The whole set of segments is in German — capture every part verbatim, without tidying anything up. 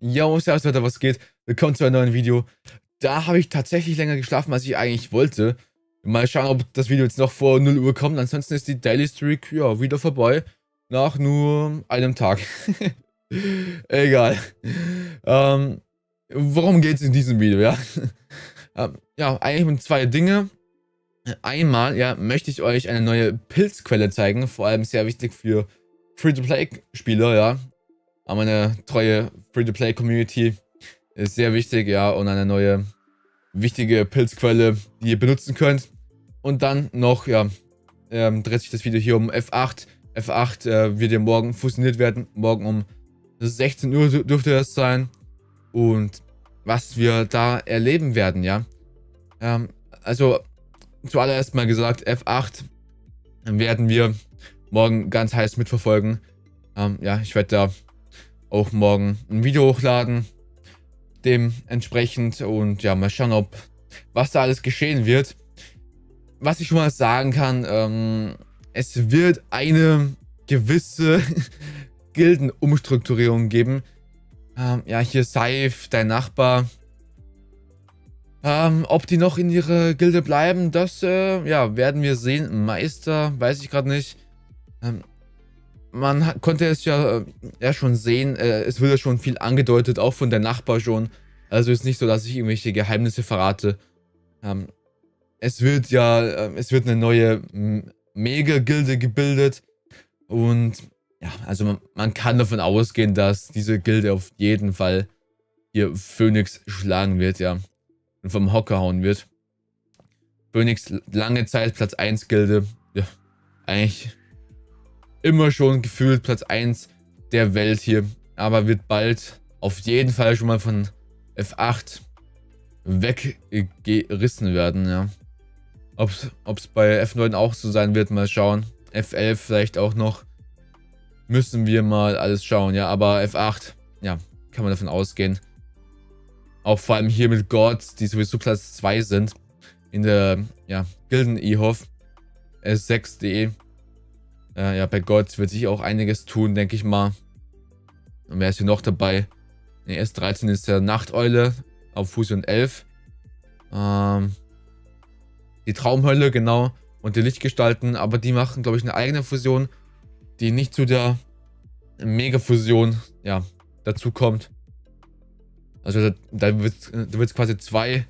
Yo, servus Leute, was geht? Willkommen zu einem neuen Video. Da habe ich tatsächlich länger geschlafen, als ich eigentlich wollte. Mal schauen, ob das Video jetzt noch vor null Uhr kommt. Ansonsten ist die Daily Streak ja wieder vorbei. Nach nur einem Tag. Egal. Ähm, worum geht es in diesem Video, ja? ähm, ja, eigentlich um zwei Dinge. Einmal, ja, möchte ich euch eine neue Pilzquelle zeigen. Vor allem sehr wichtig für Free-to-Play-Spieler, ja. An meine treue Free-to-Play-Community ist sehr wichtig, ja, und eine neue wichtige Pilzquelle, die ihr benutzen könnt. Und dann noch, ja, ähm, dreht sich das Video hier um F acht. F acht äh, wird ja morgen fusioniert werden. Morgen um sechzehn Uhr dürfte das sein. Und was wir da erleben werden, ja. Ähm, also, zuallererst mal gesagt, F acht werden wir morgen ganz heiß mitverfolgen. Ähm, ja, ich werde da auch morgen ein Video hochladen, dementsprechend, und ja, mal schauen, ob was da alles geschehen wird. Was ich schon mal sagen kann, ähm, es wird eine gewisse Gildenumstrukturierung geben. Ähm, ja, hier Saif, dein Nachbar. Ähm, ob die noch in ihrer Gilde bleiben, das äh, ja, werden wir sehen. Meister, weiß ich gerade nicht. Ähm, Man hat, konnte es ja, ja schon sehen, äh, es wurde ja schon viel angedeutet, auch von der Nachbar schon. Also ist nicht so, dass ich irgendwelche Geheimnisse verrate. Ähm, es wird ja, äh, es wird eine neue Mega-Gilde gebildet. Und ja, also man, man kann davon ausgehen, dass diese Gilde auf jeden Fall hier Phönix schlagen wird, ja. Und vom Hocker hauen wird. Phönix lange Zeit Platz eins Gilde. Ja, eigentlich immer schon gefühlt Platz eins der Welt hier, aber wird bald auf jeden Fall schon mal von F acht weggerissen werden, ja. Ob es bei F neun auch so sein wird, mal schauen. F elf vielleicht auch noch. Müssen wir mal alles schauen, ja. Aber F acht, ja, kann man davon ausgehen. Auch vor allem hier mit Gods, die sowieso Platz zwei sind. In der, ja, Gilden-E-Hof. S sechs punkt de. Ja, bei Gods wird sich auch einiges tun, denke ich mal. Und wer ist hier noch dabei? Ne, S dreizehn ist der Nachteule auf Fusion elf. Ähm, die Traumhölle, genau. Und die Lichtgestalten. Aber die machen, glaube ich, eine eigene Fusion, die nicht zu der Mega-Fusion, ja, dazu kommt. Also da, da wird es quasi zwei,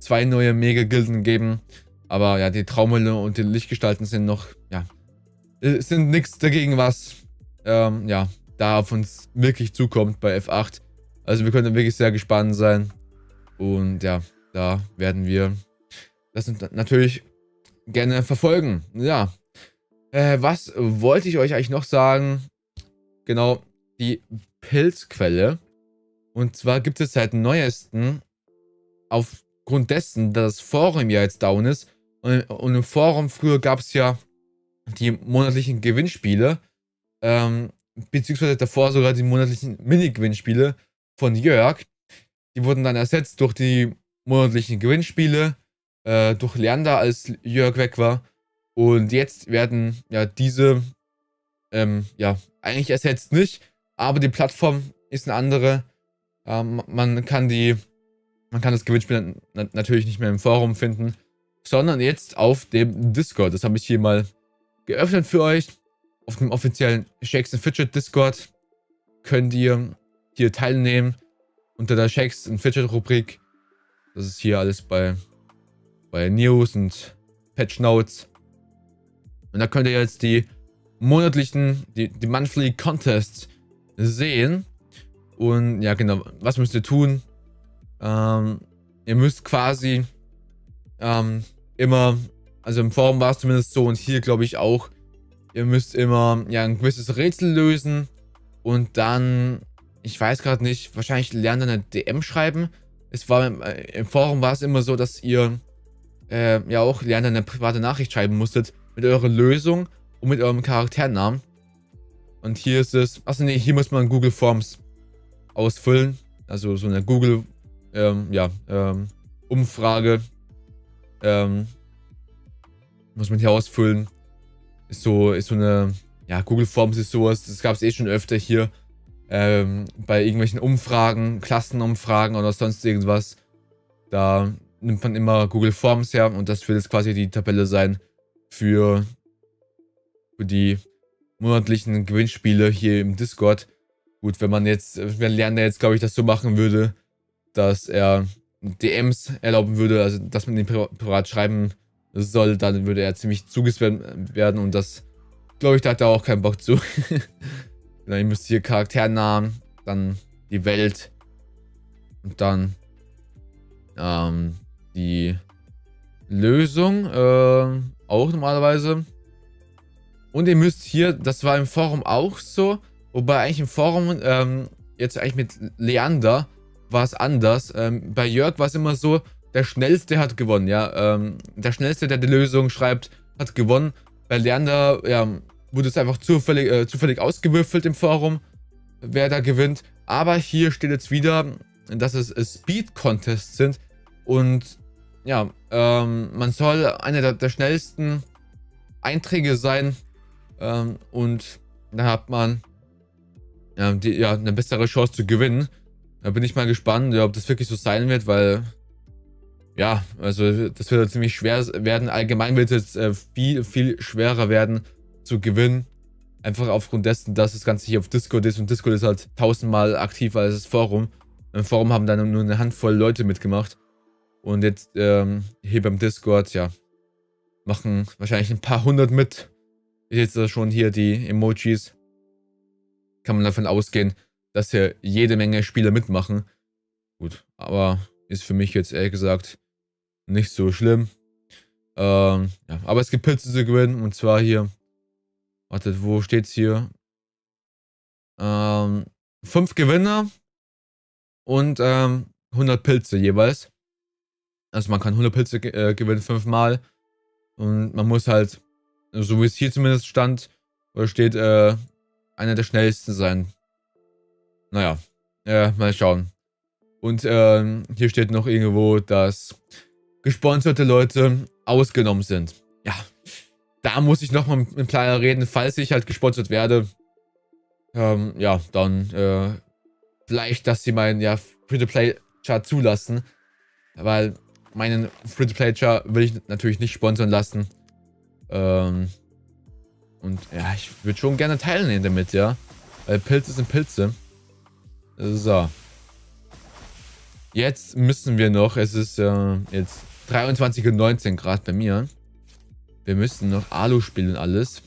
zwei neue Mega-Gilden geben. Aber ja, die Traumhölle und die Lichtgestalten sind noch, ja, es sind nichts dagegen, was ähm, ja, da auf uns wirklich zukommt bei F acht. Also wir können wirklich sehr gespannt sein. Und ja, da werden wir das natürlich gerne verfolgen. Ja, äh, was wollte ich euch eigentlich noch sagen? Genau, die Pilzquelle. Und zwar gibt es seit neuesten, aufgrund dessen, dass das Forum ja jetzt down ist. Und, und im Forum früher gab es ja die monatlichen Gewinnspiele, ähm, beziehungsweise davor sogar die monatlichen Mini-Gewinnspiele von Jörg. Die wurden dann ersetzt durch die monatlichen Gewinnspiele, äh, durch Leander, als Jörg weg war. Und jetzt werden ja diese, ähm, ja, eigentlich ersetzt nicht, aber die Plattform ist eine andere. Ähm, man kann die, man kann das Gewinnspiel na natürlich nicht mehr im Forum finden, sondern jetzt auf dem Discord. Das habe ich hier mal geöffnet für euch. Auf dem offiziellen Shakes and Fidget Discord könnt ihr hier teilnehmen unter der Shakes and Fidget Rubrik. Das ist hier alles bei, bei News und Patch Notes. Und da könnt ihr jetzt die monatlichen, die, die Monthly Contests sehen. Und ja, genau, was müsst ihr tun? Ähm, ihr müsst quasi ähm, immer, also im Forum war es zumindest so und hier glaube ich auch, ihr müsst immer ja ein gewisses Rätsel lösen und dann, ich weiß gerade nicht, wahrscheinlich lernt ihr eine D M schreiben. Es war im, im Forum war es immer so, dass ihr äh, ja auch lernt ihr eine private Nachricht schreiben musstet mit eurer Lösung und mit eurem Charakternamen. Und hier ist es, also nee, hier muss man Google Forms ausfüllen, also so eine Google ähm, ja ähm, Umfrage. Ähm, Muss man hier ausfüllen. Ist so, ist so eine, ja, Google Forms ist sowas, das gab es eh schon öfter hier. ähm, bei irgendwelchen Umfragen, Klassenumfragen oder sonst irgendwas. Da nimmt man immer Google Forms her und das wird jetzt quasi die Tabelle sein für, für die monatlichen Gewinnspiele hier im Discord. Gut, wenn man jetzt, wenn Leander jetzt, glaube ich, das so machen würde, dass er D Ms erlauben würde, also dass man den privat schreiben soll, dann würde er ziemlich zugespammt werden und das, glaube ich, da hat er auch keinen Bock zu. Ihr müsst hier Charakternamen, dann die Welt und dann ähm, die Lösung äh, auch normalerweise. Und ihr müsst hier, das war im Forum auch so, wobei eigentlich im Forum, ähm, jetzt eigentlich mit Leander war es anders. Ähm, bei Jörg war es immer so, der Schnellste hat gewonnen, ja. Ähm, der Schnellste, der die Lösung schreibt, hat gewonnen. Bei Leander, ja, wurde es einfach zufällig, äh, zufällig ausgewürfelt im Forum, wer da gewinnt. Aber hier steht jetzt wieder, dass es äh, Speed-Contests sind. Und ja, ähm, man soll einer der, der schnellsten Einträge sein. Ähm, und dann hat man äh, die, ja, eine bessere Chance zu gewinnen. Da bin ich mal gespannt, ob das wirklich so sein wird, weil ja, also das wird ziemlich schwer werden. Allgemein wird es äh, viel, viel schwerer werden zu gewinnen. Einfach aufgrund dessen, dass das Ganze hier auf Discord ist und Discord ist halt tausendmal aktiver als das Forum. Im Forum haben dann nur eine Handvoll Leute mitgemacht. Und jetzt ähm, hier beim Discord, ja, machen wahrscheinlich ein paar hundert mit. Jetzt seht schon hier die Emojis. Kann man davon ausgehen, dass hier jede Menge Spieler mitmachen. Gut, aber ist für mich jetzt ehrlich gesagt nicht so schlimm. Ähm, ja, aber es gibt Pilze zu gewinnen und zwar hier. Wartet, wo steht's hier? Ähm, fünf Gewinner und ähm, hundert Pilze jeweils. Also man kann hundert Pilze äh, gewinnen, fünfmal. Und man muss halt, so wie es hier zumindest stand, oder steht, äh, einer der schnellsten sein. Naja, äh, mal schauen. Und ähm, hier steht noch irgendwo, dass gesponserte Leute ausgenommen sind. Ja, da muss ich nochmal mit dem Planer reden, falls ich halt gesponsert werde. Ähm, ja, dann äh, vielleicht, dass sie meinen ja, Free-to-Play-Chart zulassen. Weil meinen Free-to-Play-Chart will ich natürlich nicht sponsern lassen. Ähm, und ja, ich würde schon gerne teilnehmen damit, ja. Weil Pilze sind Pilze. So. Jetzt müssen wir noch, es ist äh, jetzt dreiundzwanzig und neunzehn Grad bei mir. Wir müssen noch Alu spielen und alles.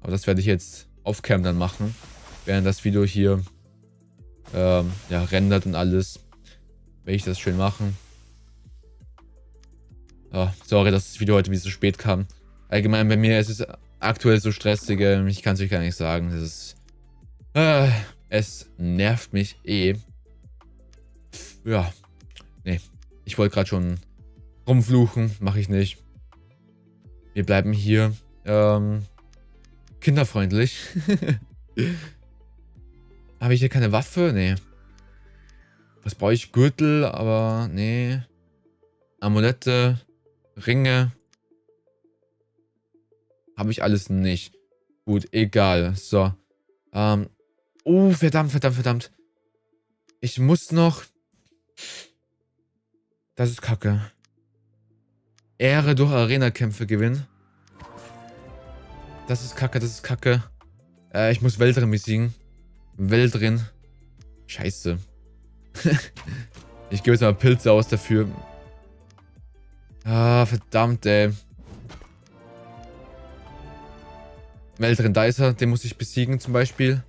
Aber das werde ich jetzt auf Cam dann machen, während das Video hier ähm, ja, rendert und alles. Werde ich das schön machen. Oh, sorry, dass das Video heute wieder so spät kam. Allgemein bei mir ist es aktuell so stressig, ich kann es euch gar nicht sagen. Das ist, äh, es nervt mich eh. Ja, nee, ich wollte gerade schon rumfluchen, mache ich nicht. Wir bleiben hier ähm, kinderfreundlich. Habe ich hier keine Waffe? Nee. Was brauche ich? Gürtel, aber nee. Amulette, Ringe. Habe ich alles nicht. Gut, egal. So. Ähm, oh, verdammt, verdammt, verdammt. Ich muss noch... Das ist kacke. Ehre durch Arena-Kämpfe gewinnen. Das ist kacke, das ist kacke. Äh, ich muss Weldrin besiegen. Weldrin. Scheiße. Ich gebe jetzt mal Pilze aus dafür. Ah, verdammt, ey. Weldrin, da ist er. Den muss ich besiegen zum Beispiel.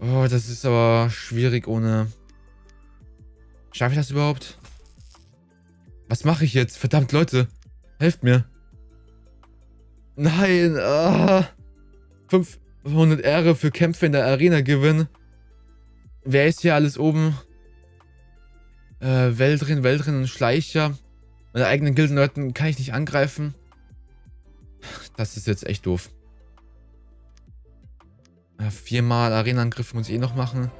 Oh, das ist aber schwierig ohne... Schaffe ich das überhaupt? Was mache ich jetzt? Verdammt, Leute. Helft mir. Nein. Ah. fünfhundert Ehre für Kämpfe in der Arena gewinnen. Wer ist hier alles oben? Äh, Weldrin, Weldrin und Schleicher. Meine eigenen Gildenleuten kann ich nicht angreifen. Das ist jetzt echt doof. Ja, viermal Arenangriff muss ich eh noch machen.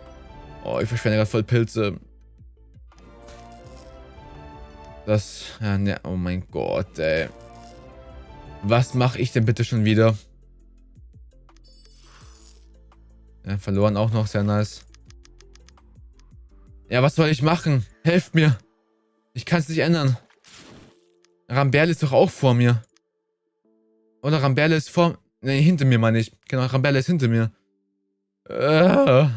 Oh, ich verschwende gerade voll Pilze. Das, ja, ne, oh mein Gott, ey. Was mache ich denn bitte schon wieder? Ja, verloren auch noch, sehr nice. Ja, was soll ich machen? Helft mir. Ich kann es nicht ändern. Rambelle ist doch auch vor mir. Oder Rambelle ist vor... Ne, hinter mir meine ich. Genau, Rambelle ist hinter mir. Äh,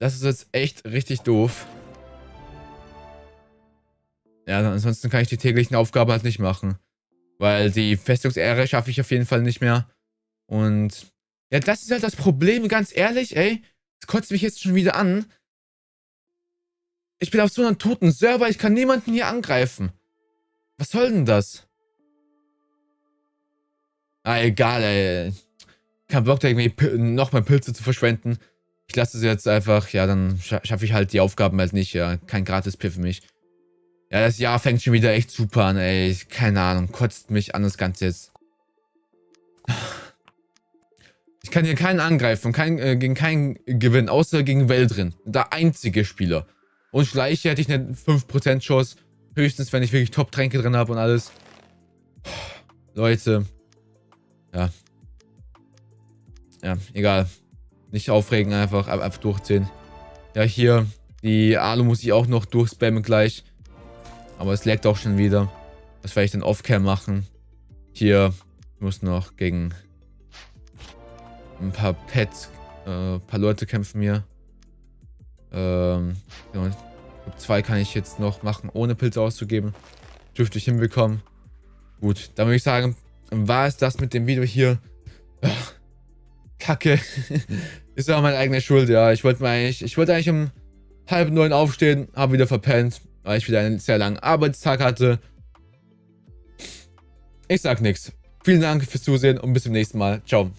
das ist jetzt echt richtig doof. Ja, ansonsten kann ich die täglichen Aufgaben halt nicht machen. Weil die Festungsehre schaffe ich auf jeden Fall nicht mehr. Und... Ja, das ist halt das Problem, ganz ehrlich, ey. Das kotzt mich jetzt schon wieder an. Ich bin auf so einem toten Server, ich kann niemanden hier angreifen. Was soll denn das? Ah, egal, ey. Kein Bock, da irgendwie nochmal Pilze zu verschwenden. Ich lasse es jetzt einfach, ja, dann scha schaffe ich halt die Aufgaben halt nicht, ja. Kein Gratis-Piff für mich. Ja, das Jahr fängt schon wieder echt super an, ey. Keine Ahnung, kotzt mich an das Ganze jetzt. Ich kann hier keinen angreifen, kein, äh, gegen keinen gewinnen, außer gegen Weldrin. Der einzige Spieler. Und Schleicher hätte ich eine fünf Prozent Chance. Höchstens, wenn ich wirklich Top-Tränke drin habe und alles. Leute. Ja. Ja, egal. Nicht aufregen, einfach, einfach durchziehen. Ja, hier. Die Alu muss ich auch noch durchspammen gleich. Aber es laggt auch schon wieder. Das werde ich dann off-cam machen. Hier. Ich muss noch gegen... Ein paar Pets, äh, ein paar Leute kämpfen mir. Ähm, ja, zwei kann ich jetzt noch machen, ohne Pilze auszugeben. Dürfte ich hinbekommen. Gut, dann würde ich sagen, war es das mit dem Video hier. Ach, Kacke. Ist auch meine eigene Schuld, ja. Ich wollte eigentlich, ich wollte eigentlich um halb neun aufstehen, habe wieder verpennt, weil ich wieder einen sehr langen Arbeitstag hatte. Ich sag nichts. Vielen Dank fürs Zusehen und bis zum nächsten Mal. Ciao.